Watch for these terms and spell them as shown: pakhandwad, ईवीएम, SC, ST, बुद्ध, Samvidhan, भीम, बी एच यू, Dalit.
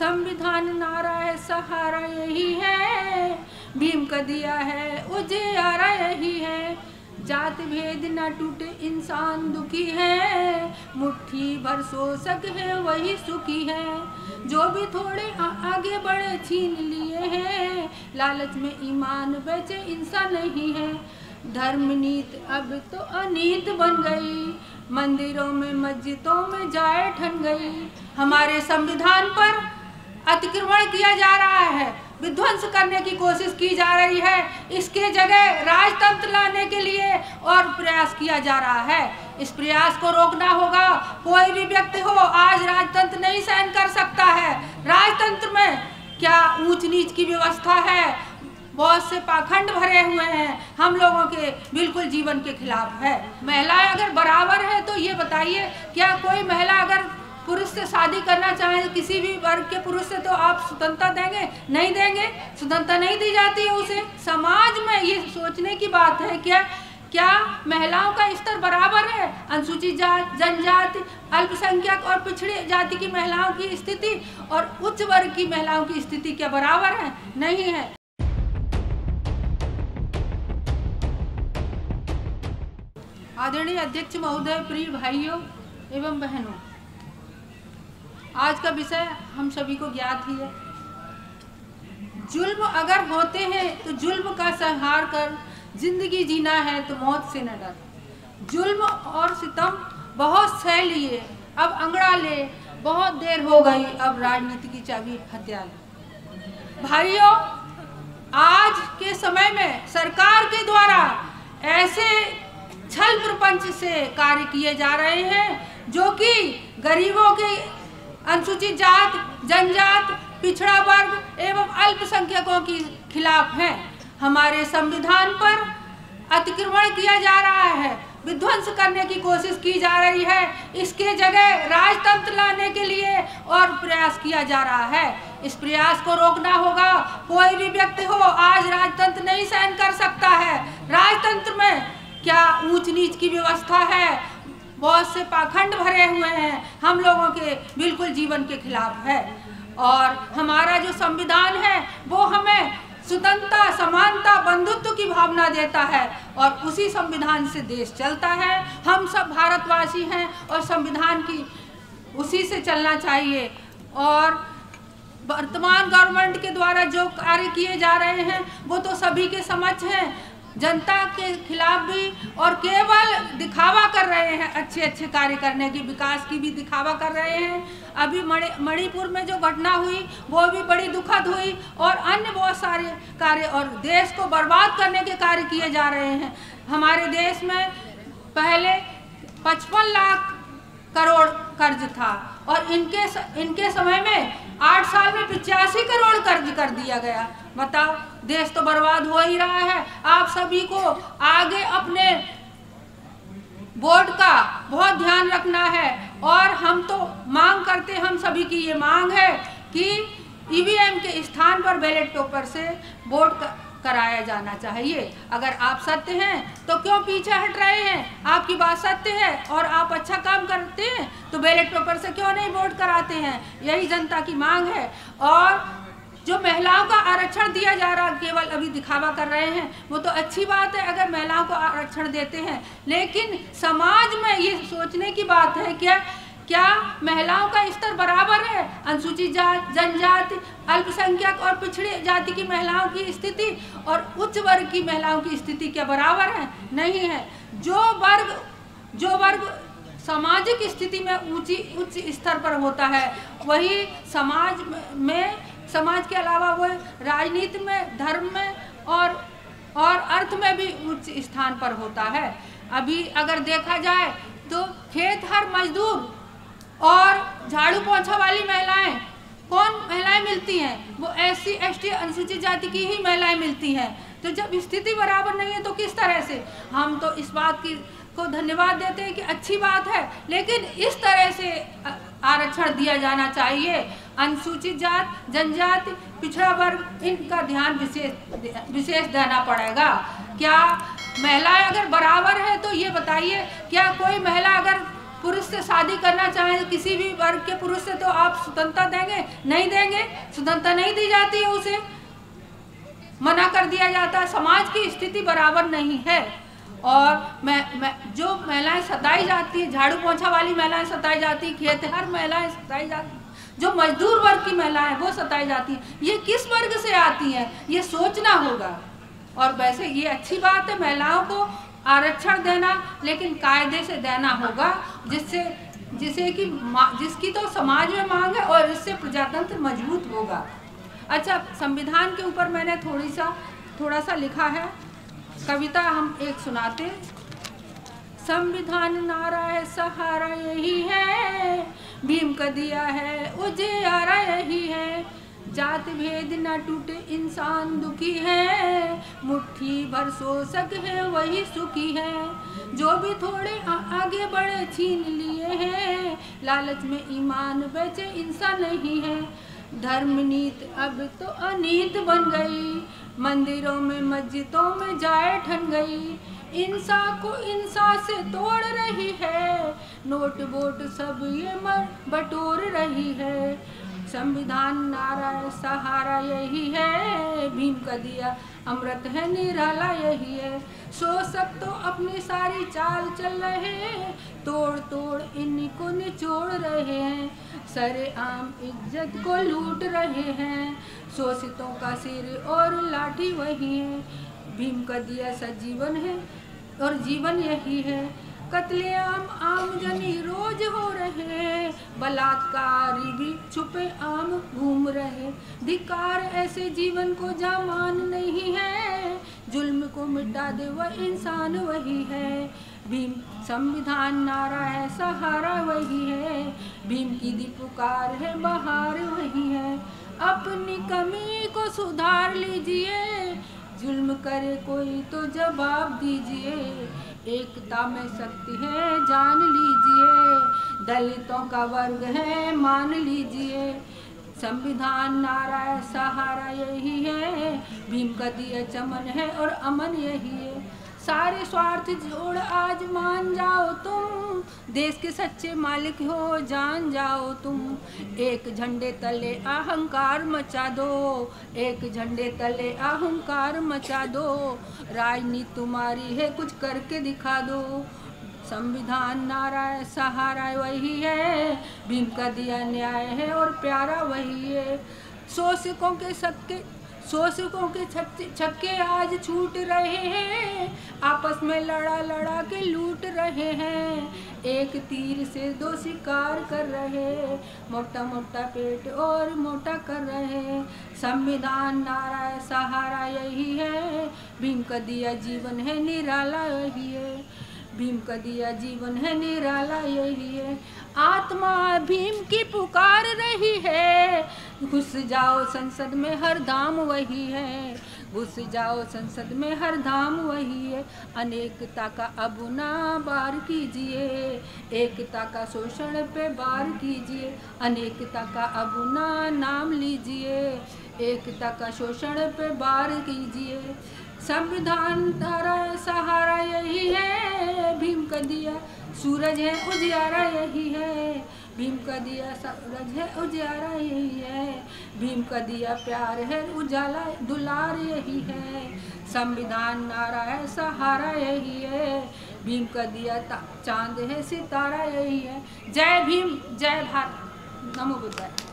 संविधान नारा है, सहारा यही है, भीम का दिया है उजियारा यही है। जात भेद न टूटे इंसान दुखी है, मुट्ठी भर सो सक है वही सुखी है। जो भी थोड़े आगे बढ़े छीन लिए हैं, लालच में ईमान बेचे इंसान नहीं है। धर्म नीत अब तो अनीत बन गई, मंदिरों में मस्जिदों में जाए ठन गई। हमारे संविधान पर अतिक्रमण किया जा रहा है, विध्वंस करने की कोशिश की जा रही है, इसके जगह राजतंत्र लाने के लिए और प्रयास किया जा रहा है। इस प्रयास को रोकना होगा। कोई भी व्यक्ति हो आज राजतंत्र नहीं सहन कर सकता है। राजतंत्र में क्या ऊंच नीच की व्यवस्था है, बहुत से पाखंड भरे हुए हैं, हम लोगों के बिल्कुल जीवन के खिलाफ है। महिलाएं अगर बराबर है तो ये बताइए, क्या कोई महिला अगर पुरुष से शादी करना चाहे किसी भी वर्ग के पुरुष से तो आप स्वतंत्रता देंगे? नहीं देंगे, स्वतंत्रता नहीं दी जाती है उसे। समाज में ये सोचने की बात है क्या क्या महिलाओं का स्तर बराबर है? अनुसूचित जाति, जनजाति, अल्पसंख्यक और पिछड़ी जाति की महिलाओं की स्थिति और उच्च वर्ग की महिलाओं की स्थिति क्या बराबर है? नहीं है। आदरणीय अध्यक्ष महोदय, प्रिय भाइयों एवं बहनों, आज का विषय हम सभी को ज्ञात ही है। जुल्म अगर होते हैं तो जुल्म का संहार कर जिंदगी जीना है तो मौत से न डर। जुल्म और सितम बहुत सह लिए, अब अंगड़ा ले, बहुत देर हो गई, अब राजनीति की चाबी हत्या ले। भाइयों, आज के समय में सरकार के द्वारा ऐसे छल प्रपंच से कार्य किए जा रहे हैं जो कि गरीबों के, अनुसूचित जाति, जनजाति, पिछड़ा वर्ग एवं अल्पसंख्यकों के खिलाफ हैं। हमारे संविधान पर अतिक्रमण किया जा रहा है, विध्वंस करने की कोशिश की जा रही है, इसके जगह राजतंत्र लाने के लिए और प्रयास किया जा रहा है। इस प्रयास को रोकना होगा। कोई भी व्यक्ति हो आज राजतंत्र नहीं सहन कर सकता है। राजतंत्र में क्या ऊंच नीच की व्यवस्था है, बहुत से पाखंड भरे हुए हैं, हम लोगों के बिल्कुल जीवन के खिलाफ है। और हमारा जो संविधान है वो हमें स्वतंत्रता, समानता, बंधुत्व की भावना देता है और उसी संविधान से देश चलता है। हम सब भारतवासी हैं और संविधान की उसी से चलना चाहिए। और वर्तमान गवर्नमेंट के द्वारा जो कार्य किए जा रहे हैं वो तो सभी के समक्ष हैं, जनता के खिलाफ भी, और केवल दिखावा कर रहे हैं, अच्छे अच्छे कार्य करने की, विकास की भी दिखावा कर रहे हैं। अभी मणिपुर में जो घटना हुई वो भी बड़ी दुखद हुई, और अन्य बहुत सारे कार्य और देश को बर्बाद करने के कार्य किए जा रहे हैं। हमारे देश में पहले 55 लाख करोड़ कर्ज था और इनके समय में 8 साल में 85 करोड़ कर्ज कर दिया गया। बताओ, देश तो बर्बाद हो ही रहा है। आप सभी को आगे अपने बोर्ड का बहुत ध्यान रखना है। और हम तो मांग करते हैं, हम सभी की ये मांग है कि ईवीएम के स्थान पर बैलेट पेपर से वोट कराया जाना चाहिए। अगर आप सत्य हैं तो क्यों पीछे हट रहे हैं? आपकी बात सत्य है और आप अच्छा काम करते हैं तो बैलेट पेपर से क्यों नहीं वोट कराते हैं? यही जनता की मांग है। और जो महिलाओं का आरक्षण दिया जा रहा, केवल अभी दिखावा कर रहे हैं, वो तो अच्छी बात है अगर महिलाओं को आरक्षण देते हैं, लेकिन समाज में ये सोचने की बात है क्या क्या महिलाओं का स्तर बराबर है? अनुसूचित जाति, जनजाति, अल्पसंख्यक और पिछड़ी जाति की महिलाओं की स्थिति और उच्च वर्ग की महिलाओं की स्थिति क्या बराबर है? नहीं है। जो वर्ग सामाजिक स्थिति में उच्च स्तर पर होता है, वही समाज में, समाज के अलावा वो राजनीति में, धर्म में और अर्थ में भी उच्च स्थान पर होता है। अभी अगर देखा जाए तो खेतहर मजदूर और झाड़ू पोछा वाली महिलाएं, कौन महिलाएं मिलती हैं? वो SC ST अनुसूचित जाति की ही महिलाएं मिलती हैं। तो जब स्थिति बराबर नहीं है तो किस तरह से? हम तो इस बात को धन्यवाद देते हैं कि अच्छी बात है, लेकिन इस तरह से आरक्षण दिया जाना चाहिए। अनुसूचित जाति, जनजाति, पिछड़ा वर्ग, इनका ध्यान विशेष देना पड़ेगा। क्या महिलाएं अगर बराबर है तो ये बताइए, क्या कोई महिला अगर पुरुष से शादी करना चाहें किसी भी वर्ग के पुरुष से तो आप स्वतंत्रता देंगे? नहीं देंगे, स्वतंत्रता नहीं दी जाती है, उसे मना कर दिया जाता है। समाज की स्थिति बराबर नहीं है। और जो महिलाएं सताई जाती है, झाड़ू पोंछा वाली महिलाएं सताई जाती, खेतिहर महिलाएं सताई जाती, जो मजदूर वर्ग की महिलाएं वो सताई जाती हैं, ये किस वर्ग से आती हैं ये सोचना होगा। और वैसे ये अच्छी बात है महिलाओं को आरक्षण देना, लेकिन कायदे से देना होगा, जिससे जिसकी तो समाज में मांग है और इससे प्रजातंत्र मजबूत होगा। अच्छा, संविधान के ऊपर मैंने थोड़ा सा लिखा है, कविता हम एक सुनाते। संविधान नारा है, सहारा यही है, भीम का दिया है उजियारा यही है, जात भेद न टूटे इंसान दुखी है, मुट्ठी भर शोषक है वही सुखी है, जो भी थोड़े आगे बढ़े छीन लिए हैं, लालच में ईमान बेचे इंसान नहीं है, धर्म नीत अब तो अनीत बन गई, मंदिरों में मस्जिदों में जाए ठन गई, इंसान को इंसान से तोड़ रही है, नोट वोट सब ये मर बटोर रही है। संविधान नारा सहारा यही है, भीम का दिया अमृत है निराला यही है, शोषक तो अपनी सारी चाल चल रहे हैं, तोड़ तोड़ इनको निचोड़ रहे हैं, सरेआम इज्जत को लूट रहे हैं, शोषितों का सिर और लाठी वही है, भीम का दिया सजीवन है और जीवन यही है, कत्लेआम आमजनी रोज हो रहे हैं, बलात्कारी भी छुपे आम घूम रहे, धिक्कार ऐसे जीवन को जा मान नहीं है, जुल्म को मिटा दे वह इंसान वही है, भीम। संविधान नारा है सहारा वही है, भीम की दी पुकार है बहार वही है, अपनी कमी को सुधार लीजिए, जुल्म करे कोई तो जवाब दीजिए, एकता में शक्ति है जान लीजिए, दलितों का वर्ग है मान लीजिए, संविधान नारा है सहारा यही है, भीम का दिया चमन है और अमन यही है, सारे स्वार्थ जोड़ आज मान जाओ तुम, देश के सच्चे मालिक हो जान जाओ तुम, एक झंडे तले अहंकार मचा दो, एक झंडे तले अहंकार मचा दो, राजनीति तुम्हारी है कुछ करके दिखा दो, संविधान नारा है सहारा वही है, भीम का दिया न्याय है और प्यारा वही है, शोषकों के छक्के आज छूट रहे हैं, आपस में लड़ा के लूट रहे हैं, एक तीर से दो शिकार कर रहे, मोटा पेट और मोटा कर रहे, संविधान नारा है सहारा यही है, भीम का दिया जीवन है निराला यही है, भीम का दिया जीवन है निराला यही है, आत्मा भीम की पुकार रही है, घुस जाओ संसद में हर धाम वही है, घुस जाओ संसद में हर धाम वही है, अनेकता का अब ना बार कीजिए, एकता का शोषण पे बार कीजिए, अनेकता का अब ना नाम लीजिए, एकता का शोषण पे बार कीजिए, संविधान नारा सहारा यही है, भीम का दिया सूरज है उजियारा यही है, भीम का दिया सूरज है उजियारा यही है, भीम का दिया प्यार है उजाला दुलार यही है, संविधान नारा है सहारा यही है, भीम का दिया चांद है सितारा यही है। जय भीम, जय भारत, नमो बुद्धाय।